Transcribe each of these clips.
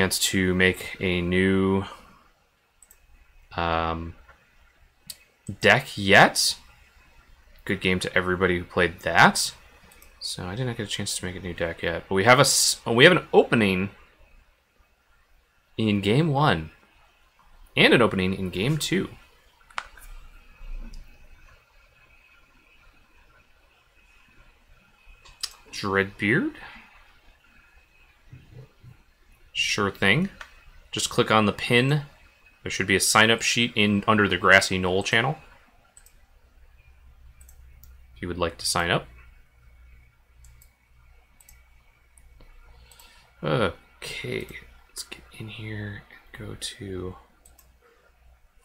chance to make a new deck yet. Good game to everybody who played that. So I did not get a chance to make a new deck yet, but we have an opening in game one and an opening in game two. Dreadbeard. Sure thing. Just click on the pin. There should be a sign-up sheet in under the Grassy Knoll channel if you would like to sign up. Okay, let's get in here and go to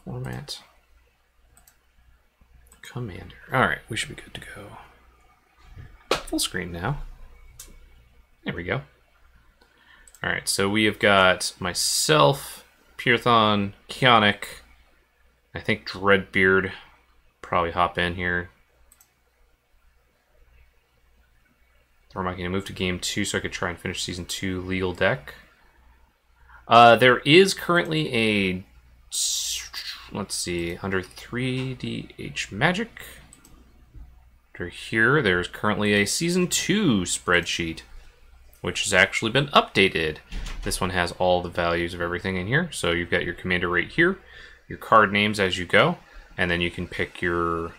format, Commander. All right, we should be good to go. Full screen now. There we go. All right, so we have got myself, Pyrothon, Kionic, I think Dreadbeard. Probably hop in here. Or am I going to move to game two so I could try and finish season two legal deck? There is currently a, let's see, under 3DH Magic. Under here, there's currently a season two spreadsheet, which has actually been updated. This one has all the values of everything in here. So you've got your commander right here, your card names as you go, and then you can pick your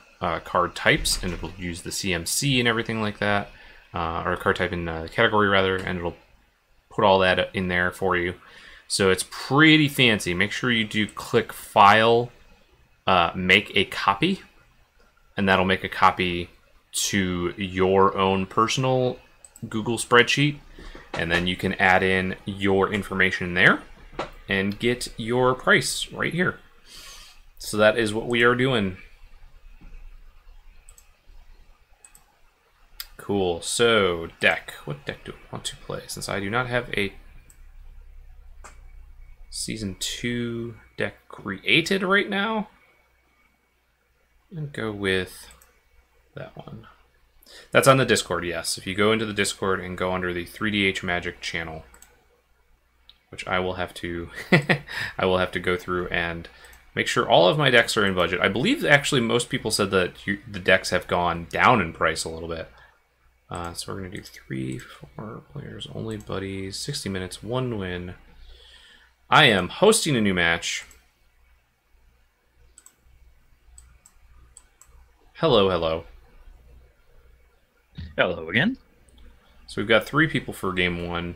card types, and it'll use the CMC and everything like that. Or a card type in category rather, and it'll put all that in there for you. So it's pretty fancy. Make sure you do click File, Make a Copy, and that'll make a copy to your own personal Google spreadsheet, and then you can add in your information there and get your price right here. So that is what we are doing. Cool, so deck. What deck do I want to play? Since I do not have a Season 2 deck created right now, I'm going to go with that one. That's on the Discord, yes. If you go into the Discord and go under the 3DH Magic channel, which I will have to go through and make sure all of my decks are in budget. I believe actually most people said that the decks have gone down in price a little bit. So we're going to do 3, 4 players only, buddies, 60 minutes, 1 win. I am hosting a new match. Hello, hello. Hello again. So we've got 3 people for game 1.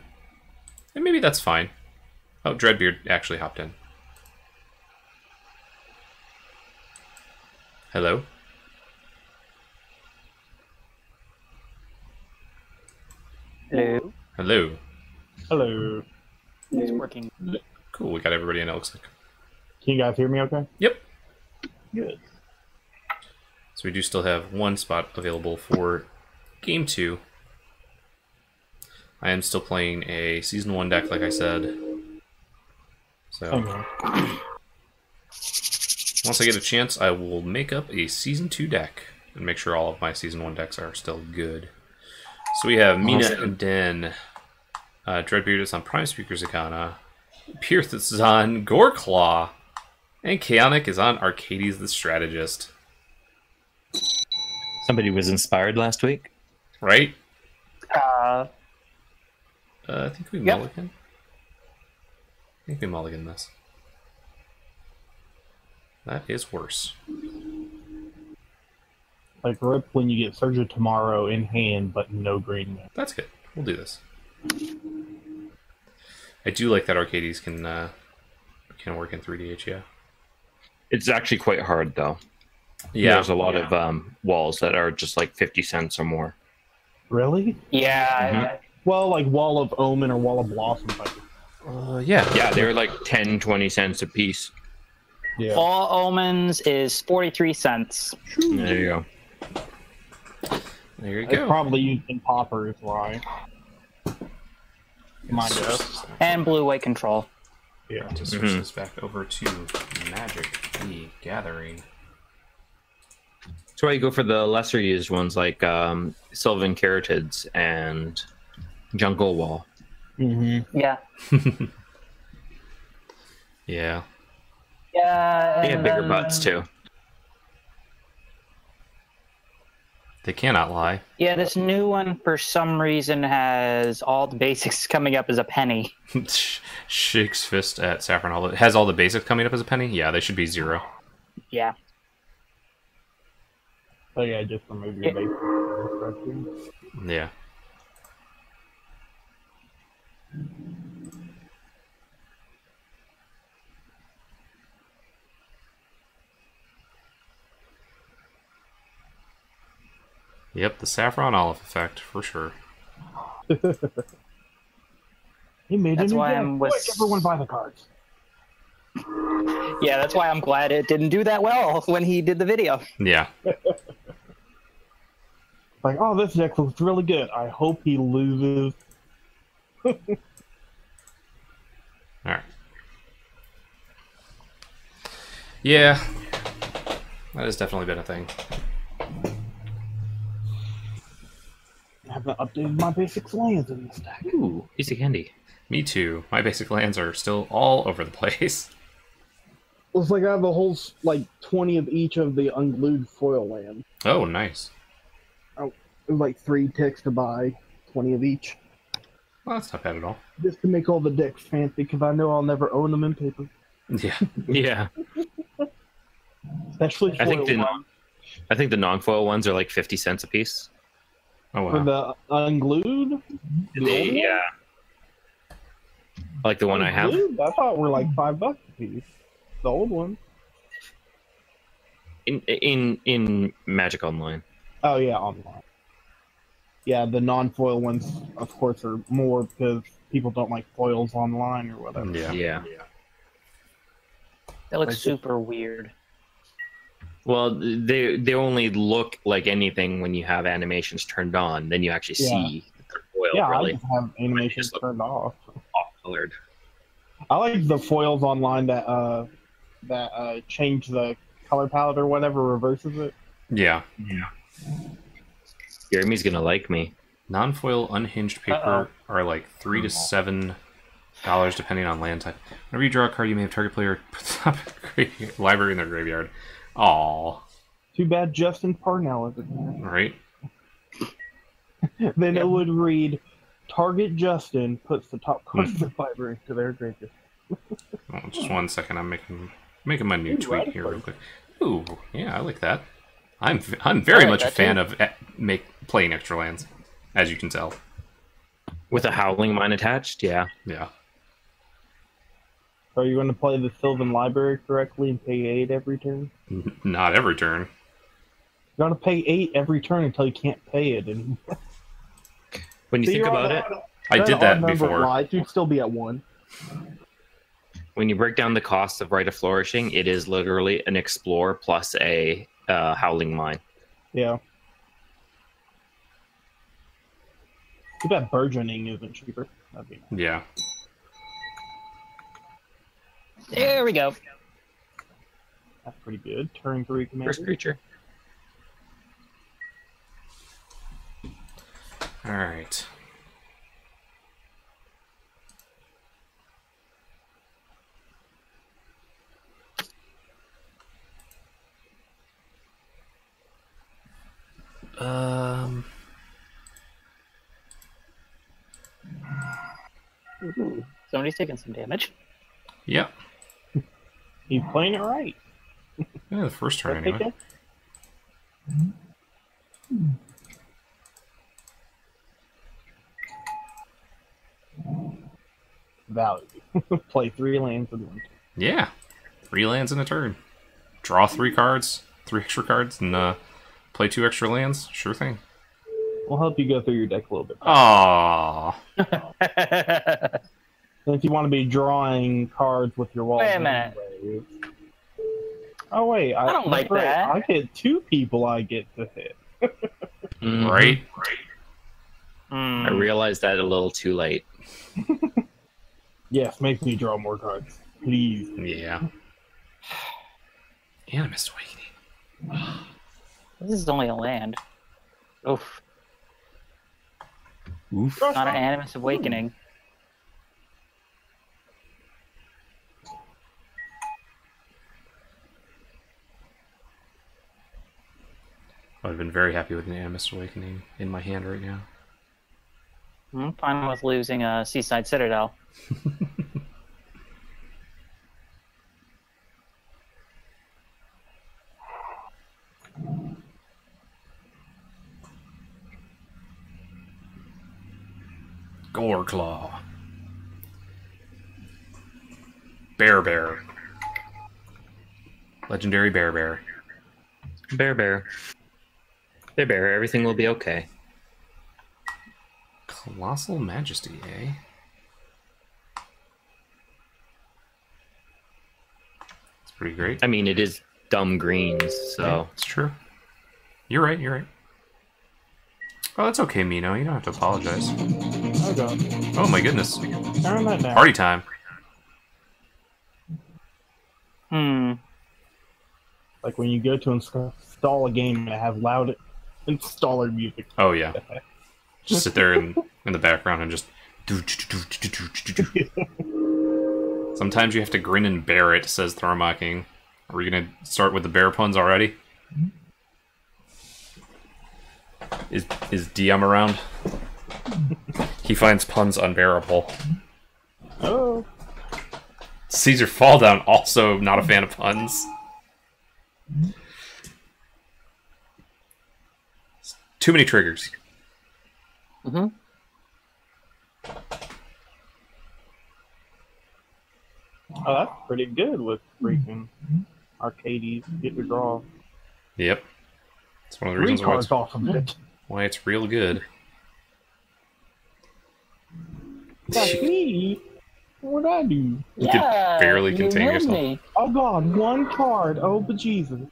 And maybe that's fine. Oh, Dreadbeard actually hopped in. Hello. Hello. Hello. Hello. It's working. Cool, we got everybody in, it looks like. Can you guys hear me okay? Yep. Good. So we do still have one spot available for game 2. I am still playing a season 1 deck, like I said. So once I get a chance, I will make up a season 2 deck and make sure all of my season 1 decks are still good. So we have Mina and Den, Dreadbeard is on Prime Speaker Zegana, Pierce is on Goreclaw, and Kionic is on Arcades the Strategist. Somebody was inspired last week, right? I think we mulligan. I think we mulligan this. That is worse. Like rip when you get Surge of Tomorrow in hand, but no green. That's good. We'll do this. I do like that Arcades can work in 3DH, yeah. It's actually quite hard, though. Yeah. There's a lot of walls that are just like 50 cents or more. Really? Yeah. Mm-hmm. Well, like Wall of Omen or Wall of Blossom. Yeah. Yeah, they're like 10, 20 cents a piece. Yeah. All Omens is 43 cents. There you go. There you go. Probably using Popper is why. And blue white control. Yeah. To switch this back over to Magic the Gathering. That's why you go for the lesser used ones like Sylvan Caryatids and Jungle Wall. Mm-hmm. Yeah. Yeah. Yeah. They have bigger butts too. They cannot lie. Yeah, this new one for some reason has all the basics coming up as a penny. Shakes fist at Saffron. It has all the basics coming up as a penny? Yeah, they should be 0. Yeah. Oh yeah, just remove your basics. Yeah. Yep, the Saffron Olive effect, for sure. That's why I'm with... Everyone buy the cards. Yeah, that's why I'm glad it didn't do that well when he did the video. Yeah. Like, oh, this deck looks really good. I hope he loses. All right. Yeah. That has definitely been a thing. I haven't updated my basic lands in this deck. Ooh, easy candy. Me too. My basic lands are still all over the place. Looks like I have a whole, like, 20 of each of the Unglued foil lands. Oh, nice. Oh, like 3 ticks to buy, 20 of each. Well, that's not bad at all. Just to make all the decks fancy, because I know I'll never own them in paper. Yeah. Yeah. Especially foil ones. I think the non-foil ones are like 50 cents a piece. Oh, wow. For the Unglued? Yeah. Like the one Unglued? I have. I thought were like $5 a piece. The old one. In Magic Online. Oh yeah, online. Yeah, the non-foil ones, of course, are more because people don't like foils online or whatever. Yeah. Yeah. That looks super weird. Well, they only look like anything when you have animations turned on. Then you actually see the foil. Yeah, really. I just have animations turned off. Off-colored. I like the foils online that change the color palette or whatever reverses it. Yeah. Yeah. Jeremy's gonna like me. Non-foil unhinged paper are like $3 to $7, depending on land type. Whenever you draw a card, you may have target player put the library in their graveyard. Aww. Too bad Justin Parnell isn't there. Right. Then it would read, target Justin puts the top card of the library to their graveyard. Oh, just one second, I'm making my new tweet here real quick. Ooh, yeah, I like that. I'm very much a fan of playing extra lands, as you can tell. With a Howling Mine attached, yeah. Yeah. Are you going to play the Sylvan Library correctly and pay 8 every turn? Not every turn. You're going to pay 8 every turn until you can't pay it anymore. When you think about it, I did that before. You'd still be at 1. When you break down the cost of Rite of Flourishing, it is literally an Explore plus a Howling Mine. Yeah. I bet Burgeoning isn't cheaper. That'd be nice. Yeah. There we go. That's pretty good. Turn 3, Commander. First creature. All right. Ooh, somebody's taking some damage. Yep. He's playing it right. Yeah, the first turn anyway. Value. Play 3 lands in 1 turn. Yeah, 3 lands in a turn. Draw 3 cards, 3 extra cards, and play 2 extra lands. Sure thing. We'll help you go through your deck a little bit. Aww. If you want to be drawing cards with your wall. Wait a minute. Oh, wait. I don't like that. I hit 2 people I get to hit. Right? I realized that a little too late. Yes, make me draw more cards. Please. Yeah. Animist's Awakening. This is only a land. Oof. Oof. Not an Animist's Awakening. I would have been very happy with an Animist's Awakening in my hand right now. I'm fine with losing a Seaside Citadel. Goreclaw. Bear. Legendary Bear. Bear, everything will be okay. Colossal Majesty, eh? It's pretty great. I mean, it is dumb greens, so... Yeah, it's true. You're right. Oh, that's okay, Mino. You don't have to apologize. Oh, God. Oh, my goodness. Party time. Like when you go to install a game and have loud installer music. Oh, yeah. Just sit there in the background and just... Sometimes you have to grin and bear it, says Tharmocking. Are we going to start with the bear puns already? Is DM around? He finds puns unbearable. Oh. Caesar Falldown, also not a fan of puns. Too many triggers. Oh, that's pretty good with freaking Arcades. Get your draw. Yep. That's one of the reasons why it's real good. Like me? What'd I do? You could barely contain yourself. Oh God, one card. Oh, bejesus.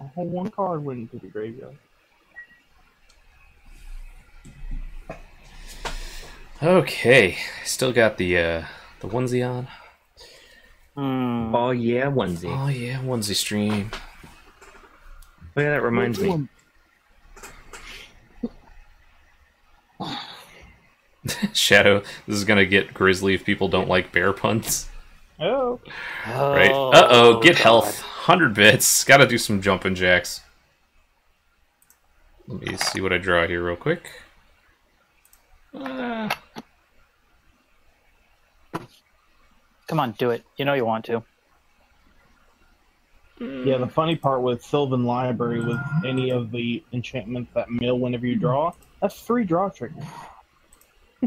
A whole one card went into the graveyard. Okay, still got the onesie on. Oh yeah, onesie. Oh yeah, onesie stream. Oh yeah, that reminds me. Shadow, this is gonna get grisly if people don't like bear puns. Oh. Right. Uh-oh, get health. 100 bits. Gotta do some jumping jacks. Let me see what I draw here real quick. Come on, do it. You know you want to. Yeah, the funny part with Sylvan Library, with any of the enchantments that mill whenever you draw, that's 3 draw triggers.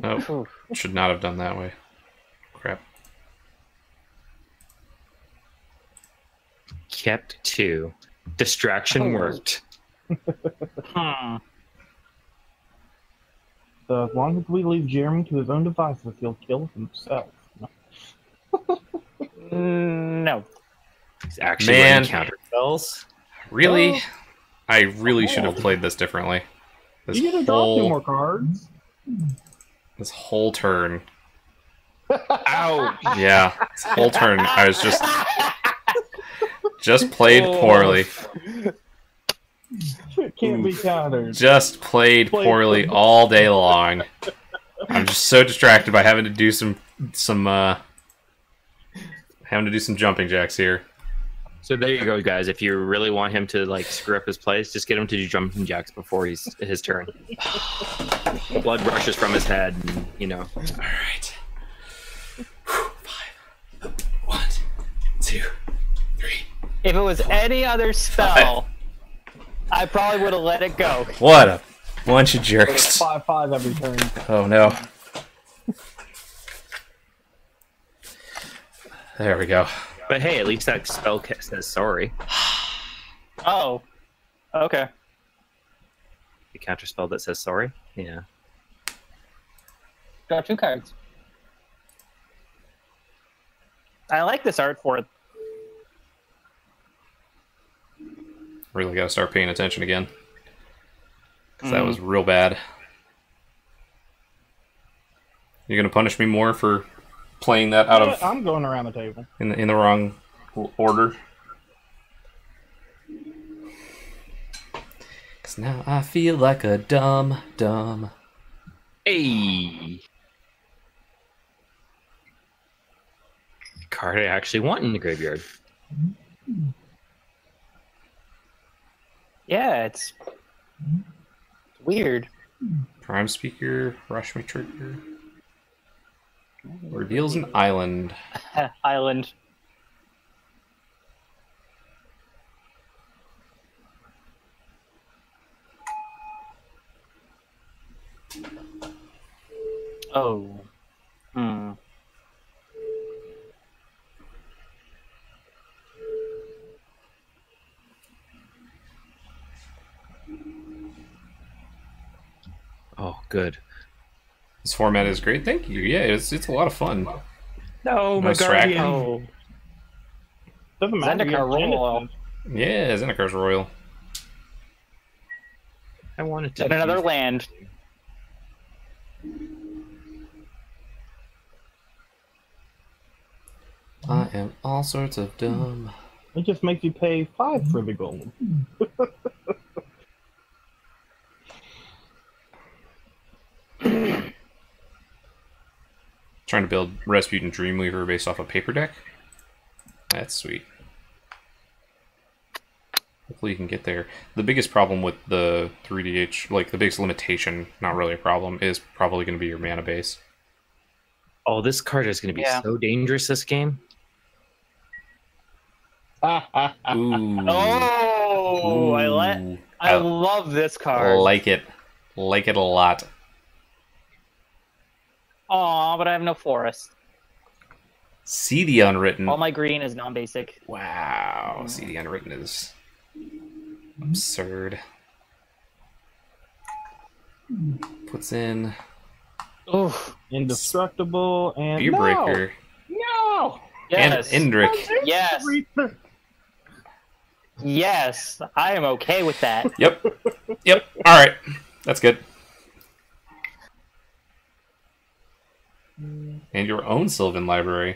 Oh, should not have done that way. Crap. Kept 2. Distraction worked. So as long as we leave Jeremy to his own devices, he'll kill himself. No. He's actually encountered spells. Really? Oh. I really should have played this differently. This you could have drawn 2 more cards. This whole turn. Ow! Yeah, this whole turn. I was just played poorly. It can't be countered. Just played poorly all day long. I'm just so distracted by having to do some jumping jacks here. So there you go, guys. If you really want him to like screw up his plays, just get him to do jumping jacks before his turn. Blood rushes from his head, and, you know. All right. 5, 1, 2, 3. If it was any other spell, I probably would have let it go. What a bunch of jerks! 5/5 every turn. Oh no. There we go. But hey, at least that spell says sorry. Oh. Okay. The counterspell that says sorry? Yeah. Draw 2 cards. I like this art for it. Really gotta start paying attention again. Because that was real bad. You're gonna punish me more for playing that out of... I'm going around the table. In the wrong order. Because now I feel like a dumb. Hey! Card I actually want in the graveyard. Yeah, it's weird. Prime Speaker, Rush Me Trigger. Reveals an island. Island. Oh. Hmm. Oh, good. This format is great. Thank you. Yeah, it's a lot of fun. No, my guardian. Oh. Zendikar Royal. Yeah, Zendikar's Royal. I wanted to. Another land. I am all sorts of dumb. It just makes you pay 5 for the gold. Trying to build Rasputin Dreamweaver based off a paper deck? That's sweet. Hopefully you can get there. The biggest problem with the 3DH, like the biggest limitation, not really a problem, is probably going to be your mana base. Oh, this card is going to be so dangerous this game. Ooh. Oh, ooh. I love this card. Like it. Like it a lot. Aw, but I have no forest. See the Unwritten. All my green is non-basic. Wow. See the Unwritten is absurd. Puts in... Oof. Indestructible and... Spear Breaker. No! Yes. And Indrik. Yes. Yes. I am okay with that. Yep. Yep. All right. That's good. And your own Sylvan Library.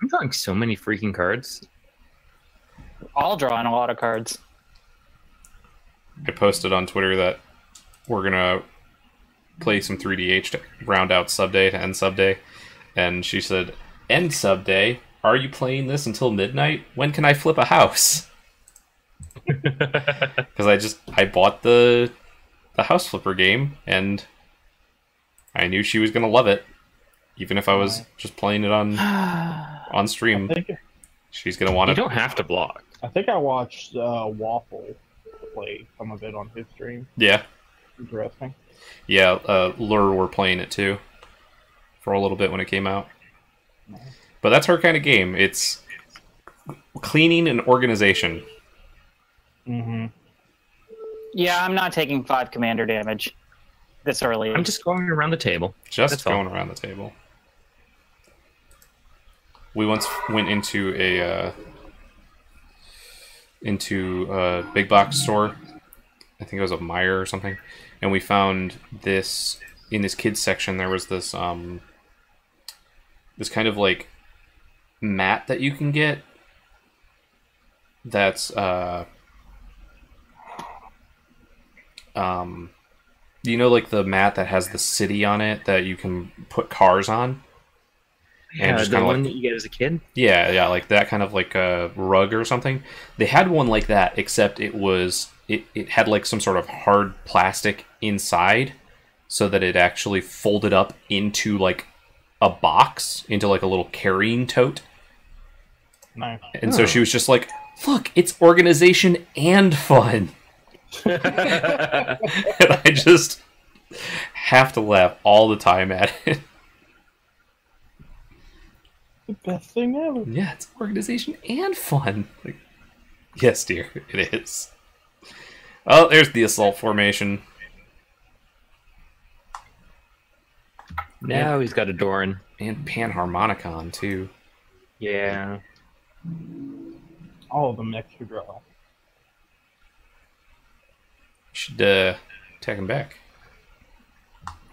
I'm drawing so many freaking cards. We're all drawing a lot of cards. I posted on Twitter that we're going to play some 3DH to round out subday to end subday. And she said, "End subday? Are you playing this until midnight? When can I flip a house?" Because I bought the house flipper game, and I knew she was going to love it. Even if I was just playing it on stream, she's gonna want it. You don't have to block. I think I watched Waffle play some of it on his stream. Yeah. Interesting. Yeah, Lur were playing it too for a little bit when it came out. Nice. But that's her kind of game. It's cleaning and organization. Mm-hmm. Yeah, I'm not taking 5 commander damage this early. I'm just going around the table. We once went into a big box store. I think it was a Meijer or something, and we found this in this kids section. There was this this kind of like mat that you can get. That's you know, like the mat that has the city on it that you can put cars on. Yeah, the one that you get as a kid? Yeah, like that kind of like a rug or something. They had one like that, except it had like some sort of hard plastic inside so that it actually folded up into like a box, into like a little carrying tote. Nice. And so she was just like, "Look, it's organization and fun." And I just have to laugh all the time at it. The best thing ever. Yeah, it's organization and fun. Like, yes, dear, it is. Oh, there's the assault formation. Now he's got a Doran. And Panharmonicon, too. Yeah. All of them extra draw. Should attack him back.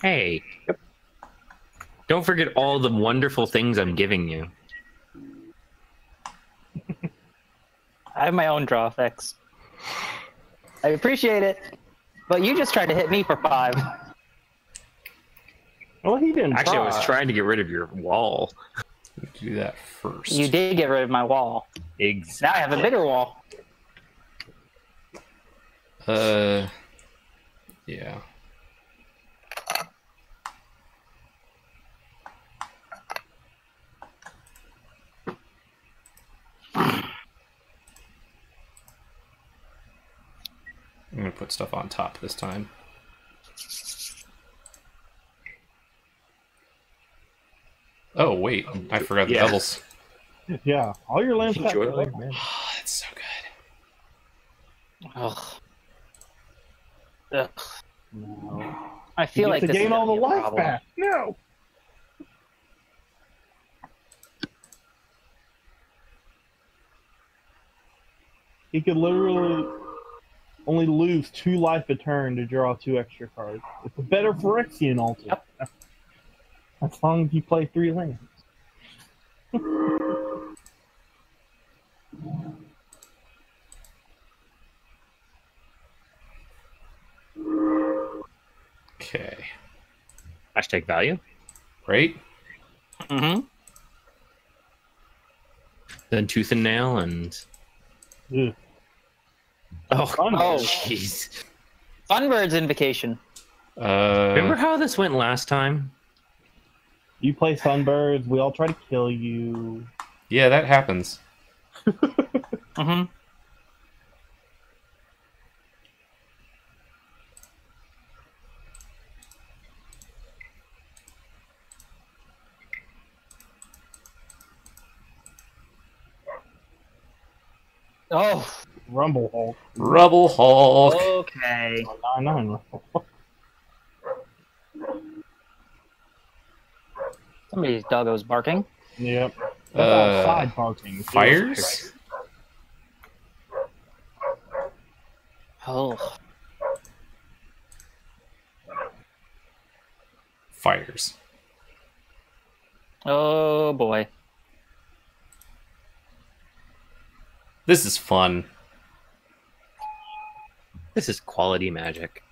Hey. Yep. Don't forget all the wonderful things I'm giving you. I have my own draw effects. I appreciate it, but you just tried to hit me for 5. Well, he didn't. Actually, I was trying to get rid of your wall. Do that first. You did get rid of my wall. Exactly. Now I have a bigger wall. Yeah. I'm going to put stuff on top this time. Oh, wait. I forgot the devils. Yeah, all your lands have devils, man. Oh, that's so good. Ugh. Ugh. No. I feel like this is gonna be a problem. You get to gain all the life back. No! He could literally only lose 2 life a turn to draw 2 extra cards. It's a better Phyrexian altar. Yep. As long as you play 3 lands. Okay. Hashtag value. Right? Mm-hmm. Then tooth and nail and... Ugh. Oh, jeez. Oh, Funbird's Invocation. Remember how this went last time? You play Sunbirds, we all try to kill you. Yeah, that happens. Mm-hmm. Oh, Rumble Hulk. Rubble Hulk. Okay. Oh, 9/9 Rubble Hulk. Somebody's doggo's barking. Yep. That's outside barking. Fires? Oh. Fires. Oh, boy. This is fun. This is quality Magic.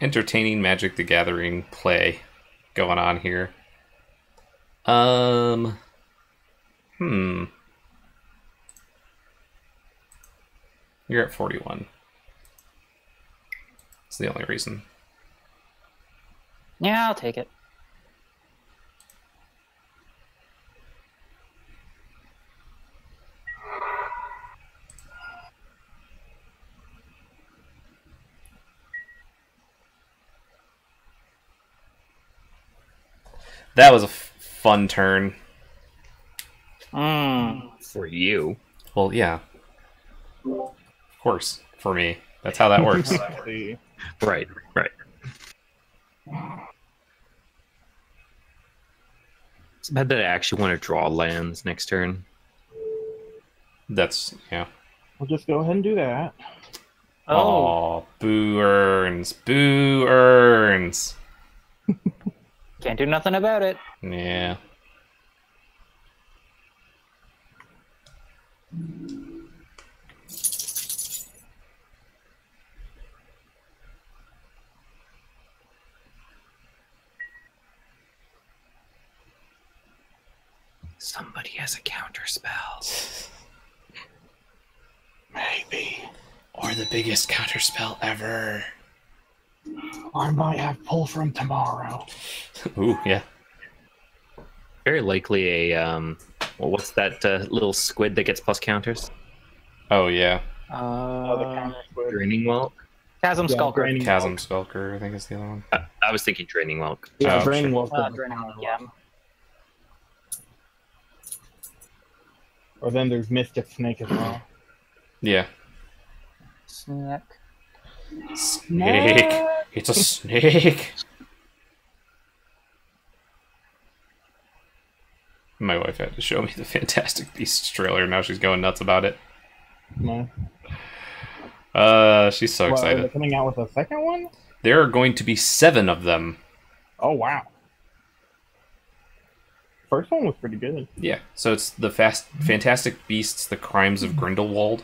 Entertaining Magic the Gathering play going on here. You're at 41. It's the only reason. Yeah, I'll take it. That was a fun turn. For you. Well, yeah. Of course, for me. That's how that works. Right, right. It's bad that I actually want to draw lands next turn. That's, yeah. We'll just go ahead and do that. Oh, boo earns. Boo earns. Can't do nothing about it. Yeah. Somebody has a counter spell. Maybe. Or the biggest counter spell ever. I might have pull from tomorrow. Ooh, yeah. Very likely a, well, what's that little squid that gets plus counters? Oh, yeah. The counter squid. Draining Whelk? Chasm Skulker. Draining Chasm Skulker, I think is the other one. I was thinking Draining Whelk. Yeah, oh, Draining Whelk. Draining Whelk, yeah. Or then there's Mystic Snake as well. Yeah. Snake. It's a snake. My wife had to show me the Fantastic Beasts trailer. Now she's going nuts about it. No. She's so excited. Are they coming out with a second one? There are going to be 7 of them. Oh, wow. First one was pretty good. Yeah. So it's the Fantastic Beasts, The Crimes of Grindelwald.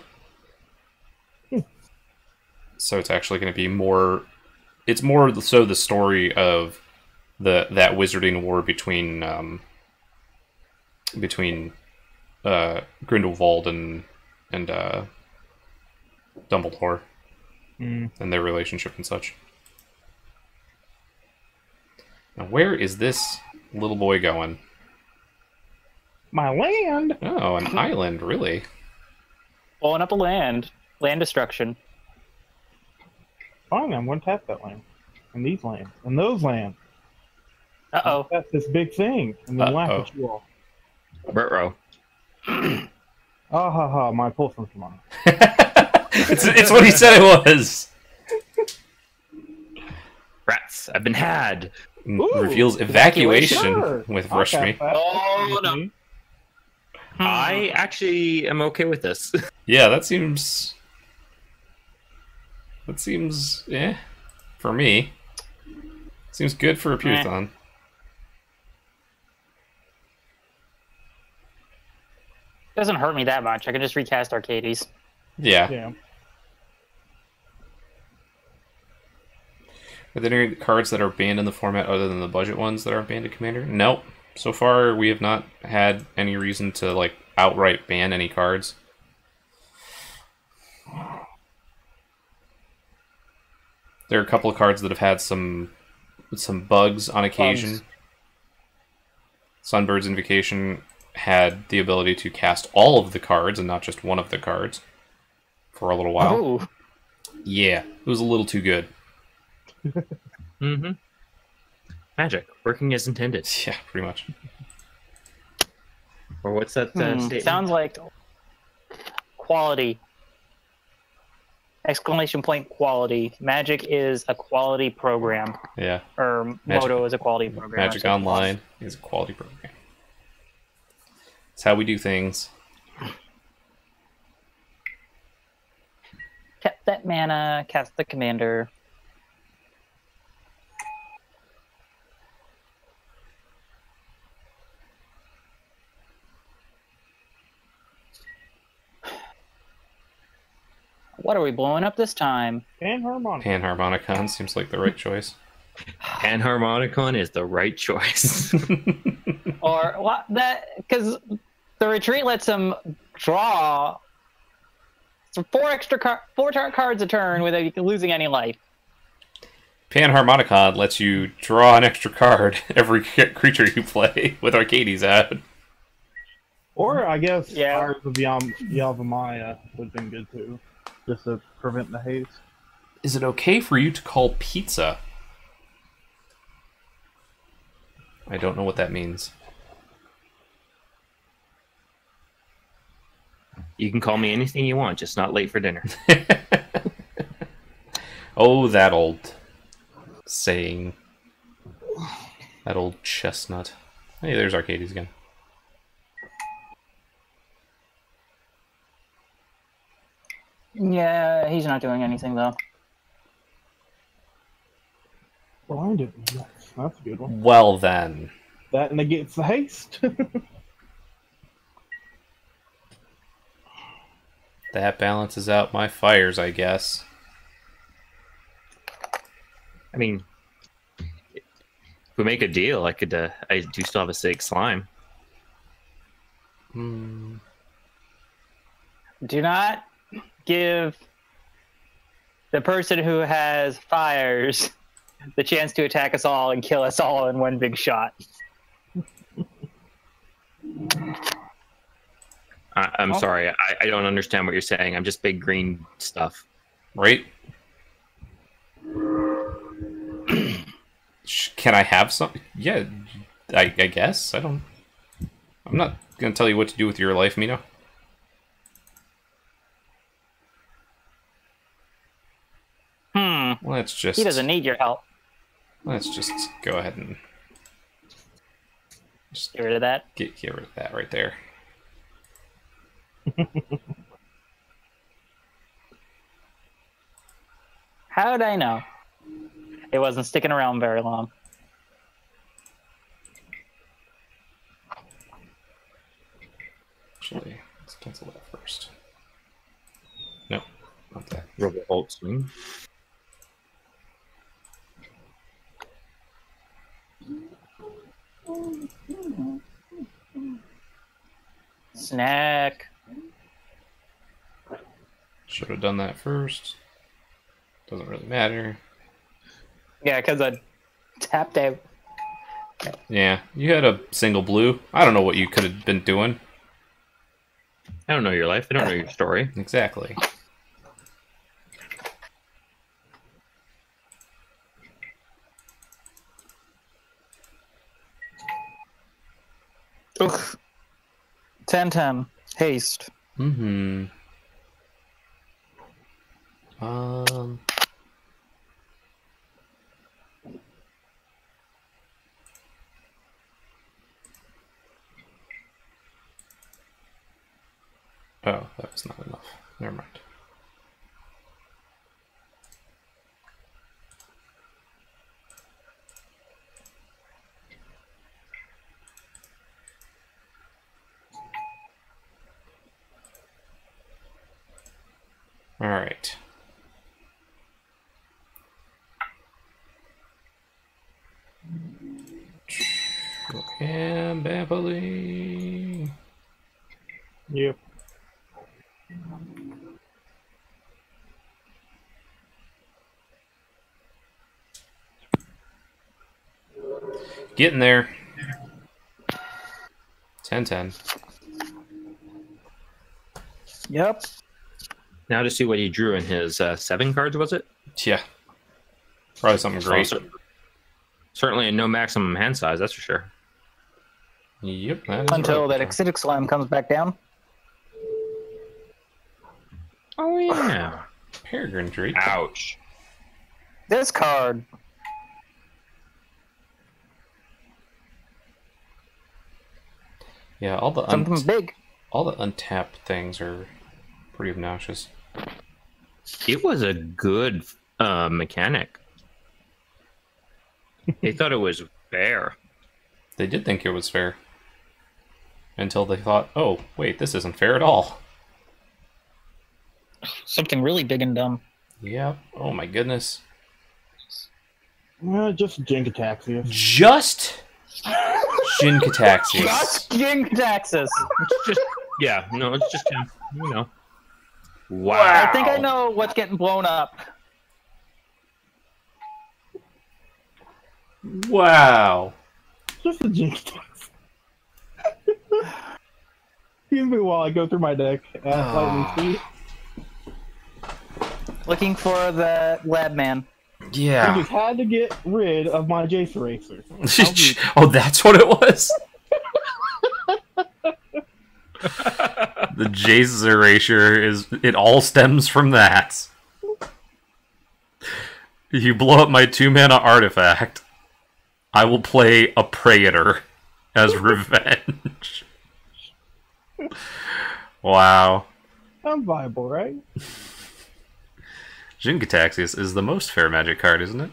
So it's actually going to be more. It's more so the story of that wizarding war between Grindelwald and Dumbledore. and their relationship and such. Now, where is this little boy going? My land! Oh, an island, really? Blowing up a land. Land destruction. Fine, I'm going to tap that land. And these lands. And those lands. Uh-oh. That's this big thing. And then laugh at you all. Bert-row. Ah ha ha, my pulse from tomorrow. It's what he said it was! Rats, I've been had! Ooh, reveals evacuation with Rashmi. Oh no! I actually am okay with this. Yeah, that seems... That seems... eh. For me. Seems good for a Pyrothon. Doesn't hurt me that much. I can just recast Arcades. Yeah. Yeah. Are there any cards that are banned in the format other than the budget ones that aren't banned in Commander? Nope. So far, we have not had any reason to, like, outright ban any cards. There are a couple of cards that have had some bugs on occasion. Sunbird's Invocation had the ability to cast all of the cards and not just one of the cards for a little while. Oh. Yeah, it was a little too good. Mm-hmm. Magic working as intended. Yeah, pretty much. Or what's that statement? Sounds like quality. Exclamation point quality. Magic is a quality program. Yeah. Or Moto is a quality program. Magic Online is a quality program. It's how we do things. Tap that mana, cast the commander. What are we blowing up this time? Panharmonicon. Panharmonicon seems like the right choice. Panharmonicon is the right choice. Or what? That because the retreat lets them draw four target cards a turn without losing any life. Panharmonicon lets you draw an extra card every creature you play with Arcades out. Or I guess Fires of Yavimaya would have been good too. Just to prevent the haze. Is it okay for you to call pizza? I don't know what that means. You can call me anything you want, just not late for dinner. Oh, that old saying. That old chestnut. Hey, there's Arcades again. Yeah, he's not doing anything, though. Blinded. That's a good one. Well, then. That negates the haste. That balances out my fires, I guess. I mean, if we make a deal, I could, I do still have a Acidic Slime. Do not give the person who has fires the chance to attack us all and kill us all in one big shot. I'm sorry, I don't understand what you're saying. I'm just big green stuff. Right? Can I have some? Yeah, I guess. I'm not going to tell you what to do with your life, Mina. Let's just... He doesn't need your help. Let's just go ahead and... just get rid of that. Get rid of that right there. How'd I know? It wasn't sticking around very long. Actually, let's cancel that first. No, not that. Rubble Hulk swing. Snack. Should have done that first. Doesn't really matter. Yeah, because I tapped out. Yeah, you had a single blue. I don't know what you could have been doing. I don't know your life. I don't know your story. Exactly. Oof. 10-10. Haste. Mm-hmm. Oh, that was not enough. Never mind. All right. And Bamberly. Yep. Getting there. 10-10. Yep. Now to see what he drew in his 7 cards, was it? Yeah. Probably something great. Certainly a no maximum hand size, that's for sure. Yep. Until that acidic slime comes back down. Oh, yeah. Peregrine Drake. Ouch. This card. Yeah, all the untapped things are pretty obnoxious. It was a good mechanic. They thought it was fair. They did think it was fair. Until they thought, oh, wait, this isn't fair at all. Something really big and dumb. Yeah. Oh my goodness. Well, just Jin-Gitaxias. Just Jin-Gitaxias. Just Jin-Gitaxias. Yeah. No, it's just him. You know. Wow. I think I know what's getting blown up. Wow. Just the Jin-Gitaxias. Excuse me while I go through my deck. Looking for the lab man. Yeah. I just had to get rid of my Jace Eraser. Oh, that's what it was? The Jace Eraser, it all stems from that. You blow up my 2-mana artifact, I will play a Praetor as revenge. Wow. I'm viable, right? Jin-Gitaxias is the most fair magic card, isn't it?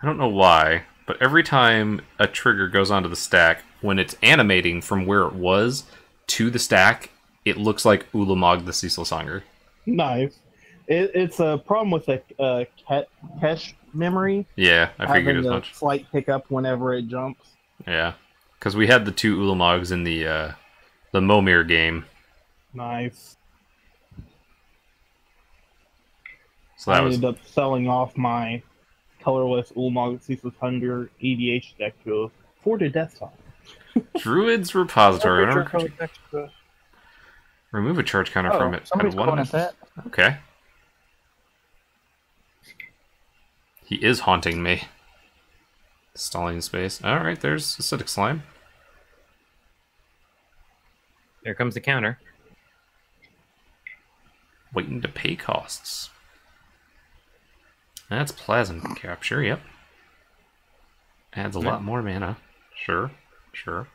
I don't know why, but every time a trigger goes onto the stack, when it's animating from where it was to the stack, it looks like Ulamog the Ceaseless Hunger. Nice. It's a problem with the cache memory. Yeah, I figured as much. Slight pickup whenever it jumps. Yeah, because we had the 2 Ulamogs in the Momir game. Nice. So I ended up selling off my colorless Ulamog the Ceaseless Hunger EDH deck to a ported desktop. Druid's Repository. Remove a charge counter from it. Somebody's calling us that. Okay. He is haunting me. Stalling space. Alright, there's Acidic Slime. There comes the counter. Waiting to pay costs. That's Plasm Capture, yep. Adds a lot more mana. Sure, sure.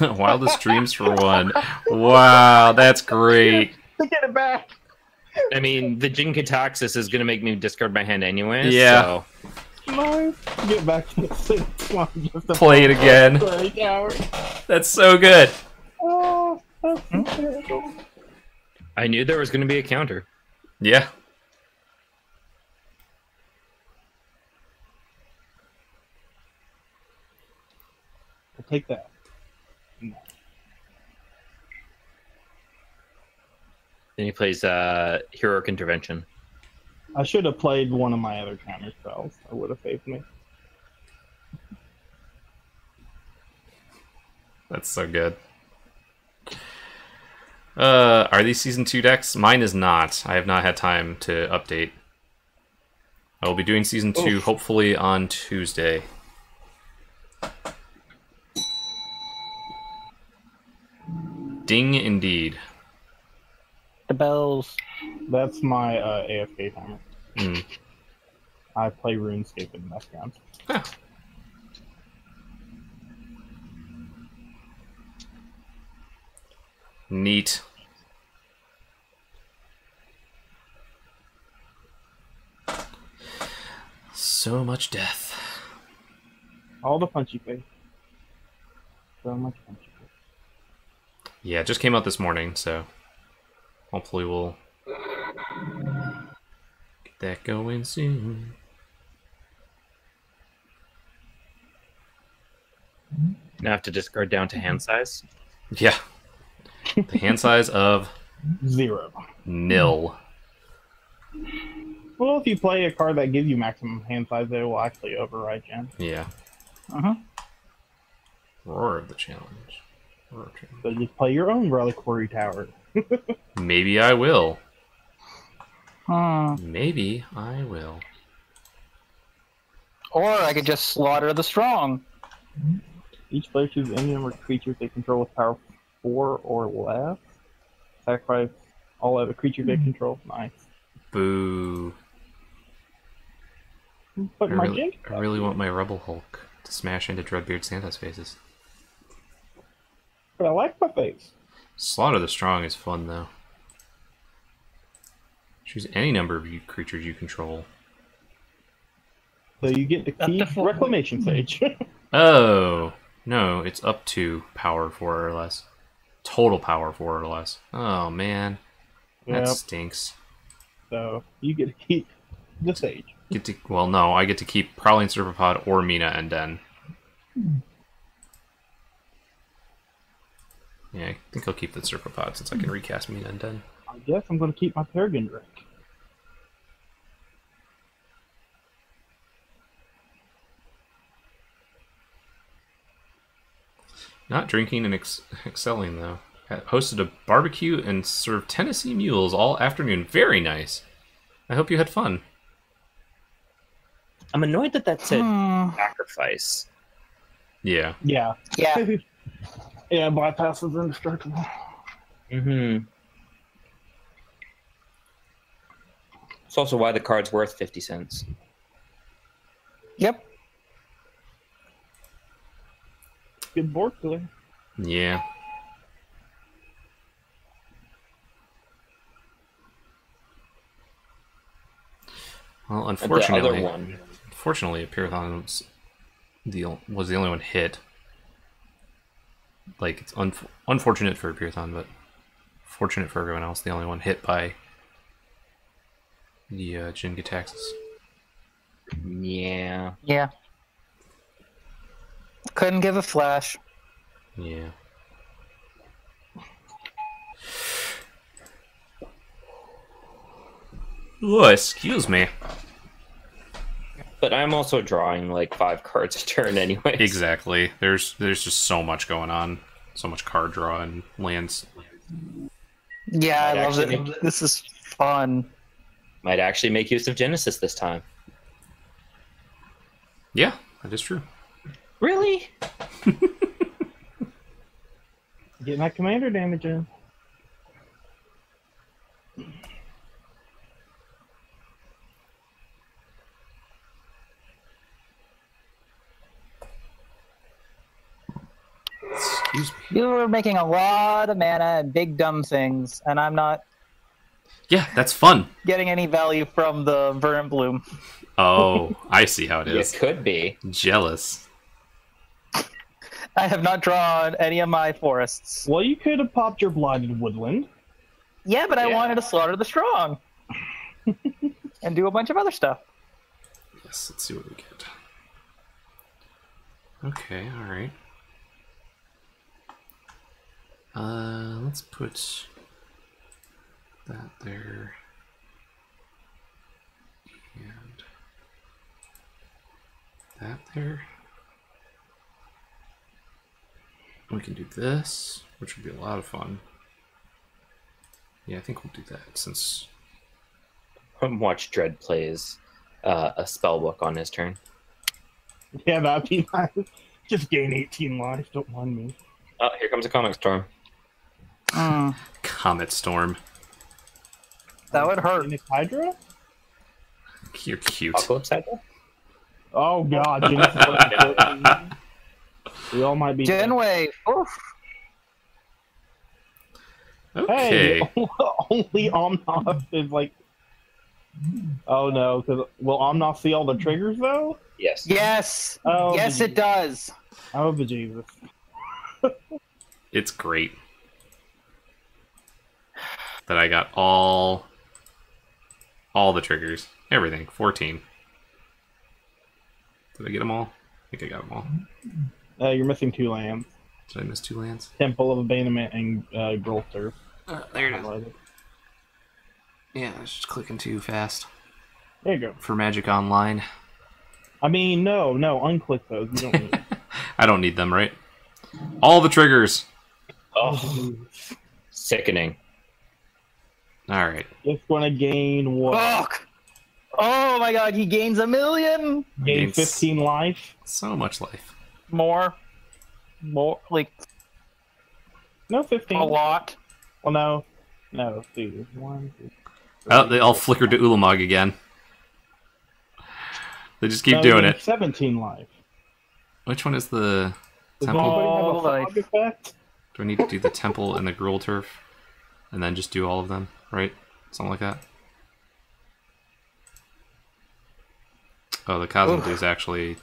Wildest dreams for one. Wow, that's great. Look at it back. I mean, the Jin-Gitaxias is going to make me discard my hand anyway. Yeah. So. No, get back to the same one. Play it again. That's so good. Oh, that's incredible. I knew there was going to be a counter. Yeah. We'll take that. Then he plays Heroic Intervention. I should have played one of my other counter spells. That would have saved me. That's so good. Are these Season 2 decks? Mine is not. I have not had time to update. I will be doing Season 2 hopefully on Tuesday. Ding indeed. The bells. That's my AFK timer. Mm. I play RuneScape in the background. Huh. Neat. So much death. All the punchy face. So much punchy face. Yeah, it just came out this morning, so hopefully we'll get that going soon. Now I have to discard down to hand size? Yeah. The hand size of 0. Well, if you play a card that gives you maximum hand size, it will actually override Jen. Yeah. Uh-huh. Roar of the Challenge. Roar of Challenge. So just play your own Reliquary Tower. Maybe I will. Maybe I will. Or I could just Slaughter the Strong. Each player chooses any number of creatures they control with power 4 or less. Sacrifice all other creatures they control. Nice. Boo. But I really want my Rubble Hulk to smash into Dreadbeard Santa's faces. But I like my face. Slaughter the Strong is fun, though. Choose any number of creatures you control. So you get to keep Reclamation Sage. Oh. No, it's up to power 4 or less. Total power 4 or less. Oh, man. That stinks. So, you get to keep the Sage. Well, no, I get to keep Prowling Serpapod or Mina and Den. Yeah, I think I'll keep the Serpapod since I can recast Mina and Den. I guess I'm going to keep my Peregrine Drake. Not drinking and excelling, though. Hosted a barbecue and served Tennessee mules all afternoon. Very nice. I hope you had fun. I'm annoyed that that said sacrifice. Yeah. Yeah. Yeah. Yeah, bypass is indestructible. Mm-hmm. It's also why the card's worth 50 cents. Yep. Good board play. Yeah. Well, unfortunately, Pyrothon was the only one hit. Like, it's unfortunate for Pyrothon, but fortunate for everyone else. The only one hit by the Jin-Gitaxias. Yeah. Yeah. Couldn't give a flash. Yeah. Oh, excuse me. But I'm also drawing like 5 cards a turn anyway. Exactly. There's just so much going on. So much card draw and lands. Yeah, I love it. This is fun. Might actually make use of Genesis this time. Yeah, that is true. Really? Get my commander damage in. Excuse me. You were making a lot of mana and big dumb things, and I'm not. Yeah, that's fun. Getting any value from the Verdant Bloom. Oh, I see how it is. It could be. Jealous. I have not drawn any of my forests. Well, you could have popped your Blighted Woodland. Yeah, but I wanted to Slaughter the Strong. and do a bunch of other stuff. Yes, let's see what we get. Okay, all right. Let's put that there. And that there. We can do this, which would be a lot of fun. Yeah, I think we'll do that since... Watch Dread plays a spellbook on his turn. Yeah, that'd be nice. Just gain 18 lives, don't mind me. Oh, here comes a Comet Storm. Comet Storm. That would hurt. Phoenix Hydra? You're cute. Apocalypse Hydra? Oh, God. We all might be... Genway! Oof! Okay. Hey, only Omnath is like... Oh, no. Cause, will Omnath see all the triggers, though? Yes. Yes! Oh, yes, it does! Oh, bejesus. It's great that I got all the triggers. Everything. 14. Did I get them all? I think I got them all. You're missing 2 lands. Did I miss 2 lands? Temple of Abandonment and Gruul Turf. There it is. Yeah, I was just clicking too fast. There you go. For Magic Online. I mean, no, unclick those. You don't need them. I don't need them, right? All the triggers. Oh, sickening. All right. It's gonna gain what? Fuck! Oh my God, he gains 1 million. Gain 15 life. So much life. More like. No, 15. A lot. Well, no. Dude, 1, 2, 3. Oh, they all flickered to Ulamog again. They just keep doing it. 17 life. Which one is the? Temple. Have a effect? Do I need to do the temple and the Gruul Turf? And then just do all of them, right? Something like that. Oh, the Cosmic is actually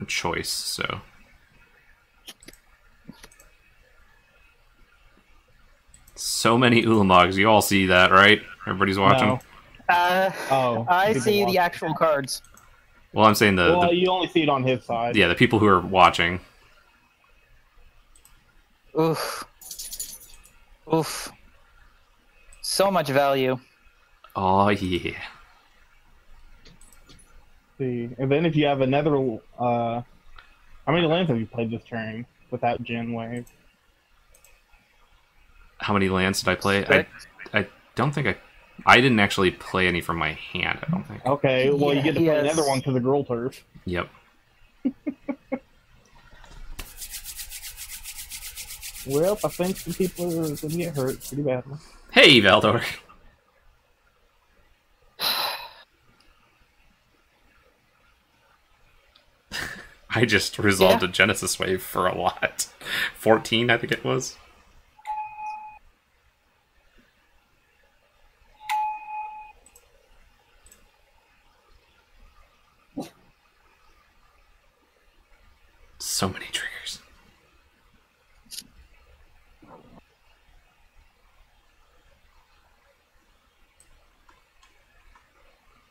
a choice, so. So many Ulamogs, you all see that, right? Everybody's watching. No. I see the actual cards. Well, I'm saying the you only see it on his side. Yeah, the people who are watching. Oof. So much value. Oh, yeah. See, and then if you have another... how many lands have you played this turn without Gen Wave? How many lands did I play? I don't think I didn't actually play any from my hand, I don't think. Okay, well, you get to play another one to the Gruul Turf. Yep. Well, I think some people are going to get hurt pretty badly. Hey, Valdor! I just resolved a Genesis Wave for a lot. 14, I think it was. So many triggers.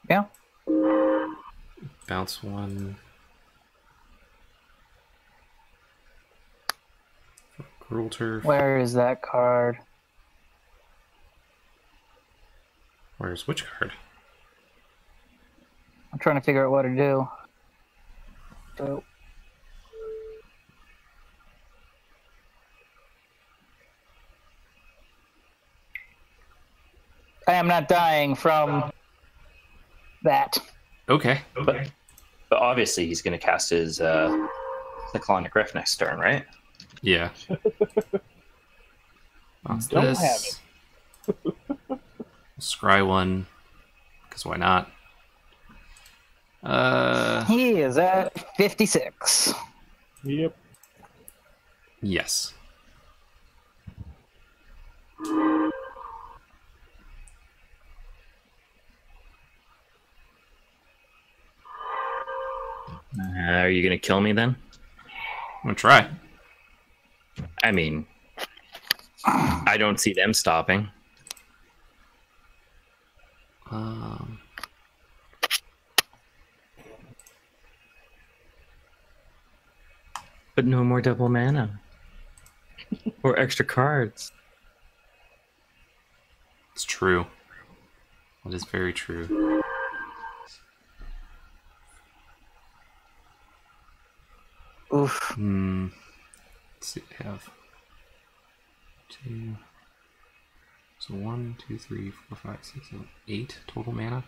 Yeah. Bounce one. Gruul Turf. Where is that card? Where's which card? I'm trying to figure out what to do. So. I am not dying from that. Okay. But obviously he's going to cast his Cyclonic Rift next turn, right? Yeah. Don't have it. Scry one, because why not? He is at 56. Yep. Yes. Are you gonna kill me then? I'm gonna try. I mean, I don't see them stopping. But no more double mana or extra cards. It's true. That is very true. Oof. Hmm. Let's see what we have. Two. So 1, 2, 3, 4, 5, 6, 7, 8 total mana.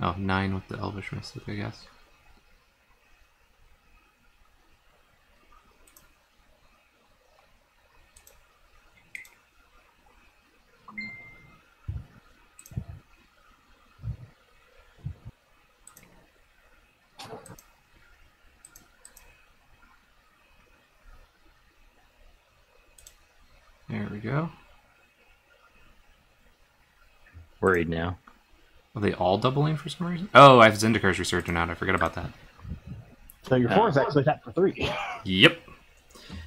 Oh, 9 with the Elvish Mystic, I guess. There we go. Worried now. Are they all doubling for some reason? Oh, I have Zyndakar's Resurgent out. I forgot about that. So your 4 is actually tapped for 3. Yep.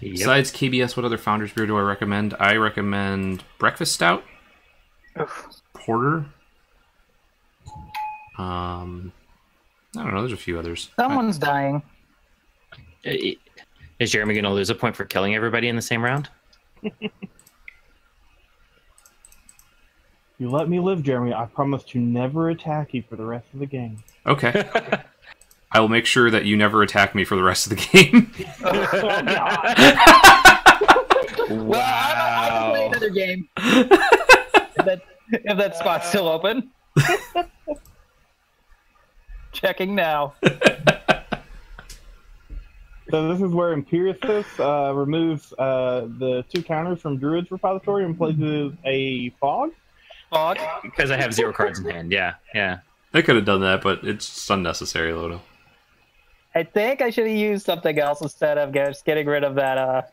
Besides KBS, what other Founders Beer do I recommend? I recommend Breakfast Stout, Porter. I don't know. There's a few others. Someone's dying. Is Jeremy going to lose a point for killing everybody in the same round? You let me live, Jeremy. I promise to never attack you for the rest of the game. Okay. I will make sure that you never attack me for the rest of the game. Wow. Well, I'll play another game. If that spot's still open. Checking now. So this is where Empiricist removes the 2 counters from Druid's Repository and places a Fog. Fog? Because I have 0 cards in hand, yeah. Yeah. They could have done that, but it's unnecessary, Lodo. I think I should have used something else instead of just getting rid of that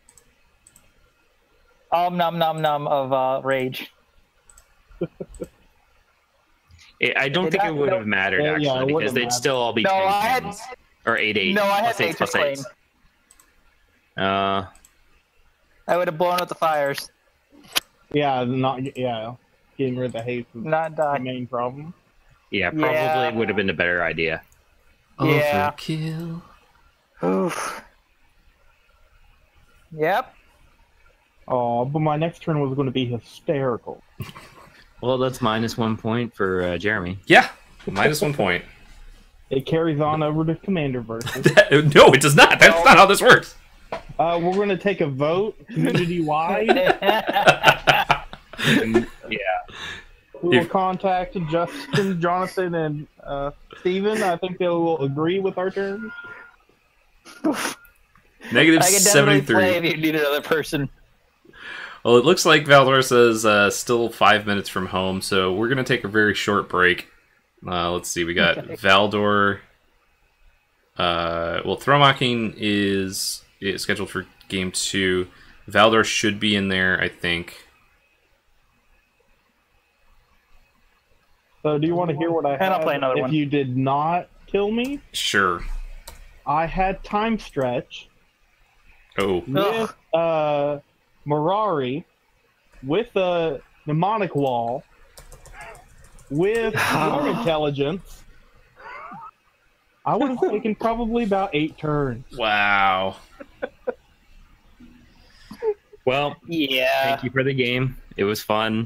nom nom nom of Rage. I don't think it would have mattered, actually, yeah, because they'd still all be 10s. Or 8/8. No, I had 8/8. I would have blown out the fires. Yeah, getting rid of the haze was not the main problem. Yeah, probably would have been a better idea. Yeah. Overkill. Oof. Yep. Oh, but my next turn was going to be hysterical. Well, that's -1 point for Jeremy. Yeah, -1 point. It carries on over to Commander versus. No, it does not. That's not how this works. We're going to take a vote community-wide. Yeah. We will contact Justin, Jonathan, and Steven. I think they will agree with our terms. -73. I can definitely play if you need another person. Well, it looks like Valdor says still 5 minutes from home, so we're going to take a very short break. Let's see, we got Valdor. Well, Throwmocking is scheduled for game 2. Valdor should be in there, I think. So do you want to hear what I had? I'll play another one. If you did not kill me? Sure. I had Time Stretch. Oh. With Mirari. With Mnemonic Wall. With more intelligence, I would have taken probably about 8 turns. Wow. Well, yeah. Thank you for the game. It was fun.